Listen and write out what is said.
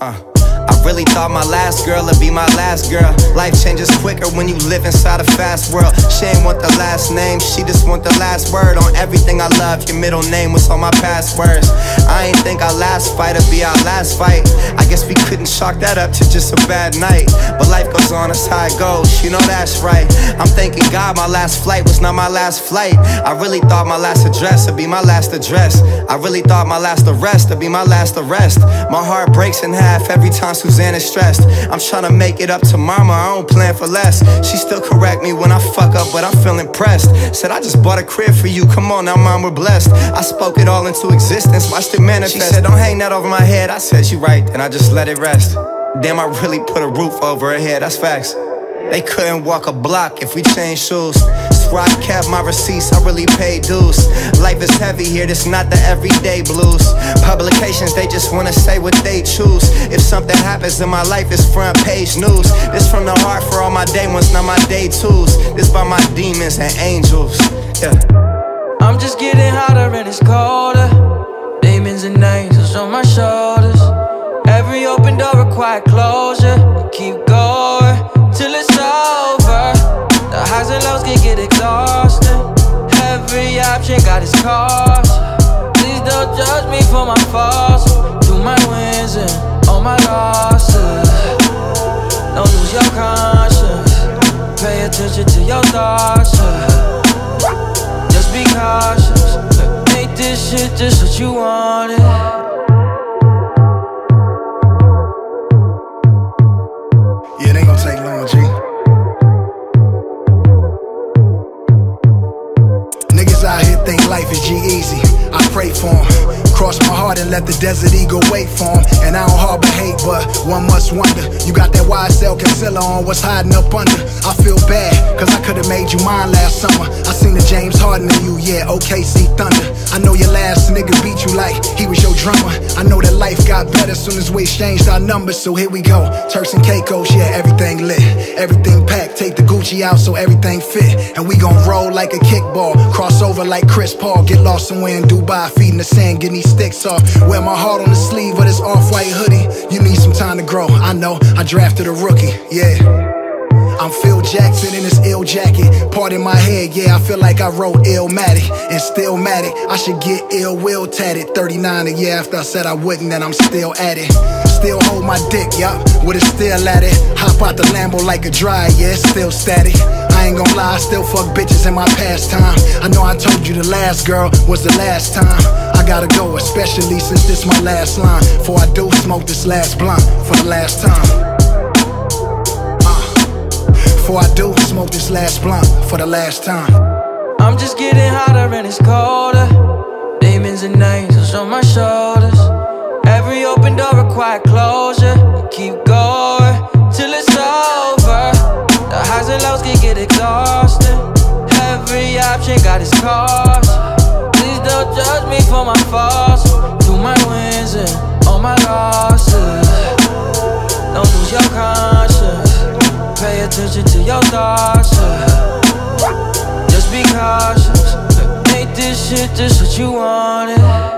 I really thought my last girl would be my last girl. Life changes quicker when you live inside a fast world. She ain't want the last name, she just want the last word on everything I love. Your middle name was on my passwords. I ain't think our last fight'd be our last fight. I guess we couldn't chalk that up to just a bad night. But life goes on, that's how it goes, you know that's right. I'm thanking God my last flight was not my last flight. I really thought my last address would be my last address. I really thought my last arrest would be my last arrest. My heart breaks in half every time Suzanne is stressed. I'm tryna make it up to mama, I don't plan for less. She still correct me when I fuck up, but I feel impressed. Said I just bought a crib for you, come on now mom, we're blessed. I spoke it all into existence, watched it manifest. She said don't hang that over my head, I said you right, and I just let it rest. Damn, I really put a roof over her head, that's facts. They couldn't walk a block if we changed shoes. Swear I kept my receipts, I really paid dues. Life is heavy here, this not the everyday blues. Publications, they just wanna say what they choose. If something happens in my life, it's front page news. This from the heart for all my day ones, not my day twos. This by my demons and angels, yeah. I'm just getting hotter and it's colder. Demons and angels on my shoulders. Every open door requires closure. Keep going till it's over. The highs and lows can get exhausted. Every option got its cost. Please don't judge me for my faults. Through my wins and all my losses. Don't lose your conscience. Pay attention to your thoughts. Just be cautious. Make this shit just what you wanted. Yeah, they gon' take long, G. Niggas out here think life is G-Eazy. I pray for him. Cross my heart and let the desert eagle wait for him. And I don't harbor hate, but one must wonder. You got that YSL concealer on, what's hiding up under? I feel bad, cause I could've made you mine last summer. I seen the James Harden in you, yeah, OKC Thunder. I know your last nigga beat you like he was your drummer. I know that life got better soon as we exchanged our numbers. So here we go, Turks and Caicos, yeah, everything lit. Everything packed, take the Gucci out so everything fit. And we gon' roll like a kickball, cross over like Chris Paul. Get lost somewhere in Dubai, feeding the sand, getting these sticks off. Wear my heart on the sleeve of this off-white hoodie. You need some time to grow, I know, I drafted a rookie, yeah. I'm Phil Jackson in this ill jacket. Part in my head, yeah, I feel like I wrote Illmatic. And still matic, I should get ill-will tatted. 39 a year after I said I wouldn't, and I'm still at it. Still hold my dick, yup, with a still at it. Hop out the Lambo like a dryer, yeah, it's still static. I ain't gon' lie, I still fuck bitches in my pastime. I know I told you the last girl was the last time. I gotta go, especially since this my last line. For I do smoke this last blunt for the last time. For I do smoke this last blunt for the last time. I'm just getting hotter and it's colder. Demons and angels on my shoulders. Every open door requires closure. Keep going till it's over. The highs and lows can get exhausted. Every option got its cost. Please don't judge me for my faults. Through my wins and all my losses. Don't lose your conscience. Pay attention to your thoughts. Just be cautious. Make this shit just what you wanted.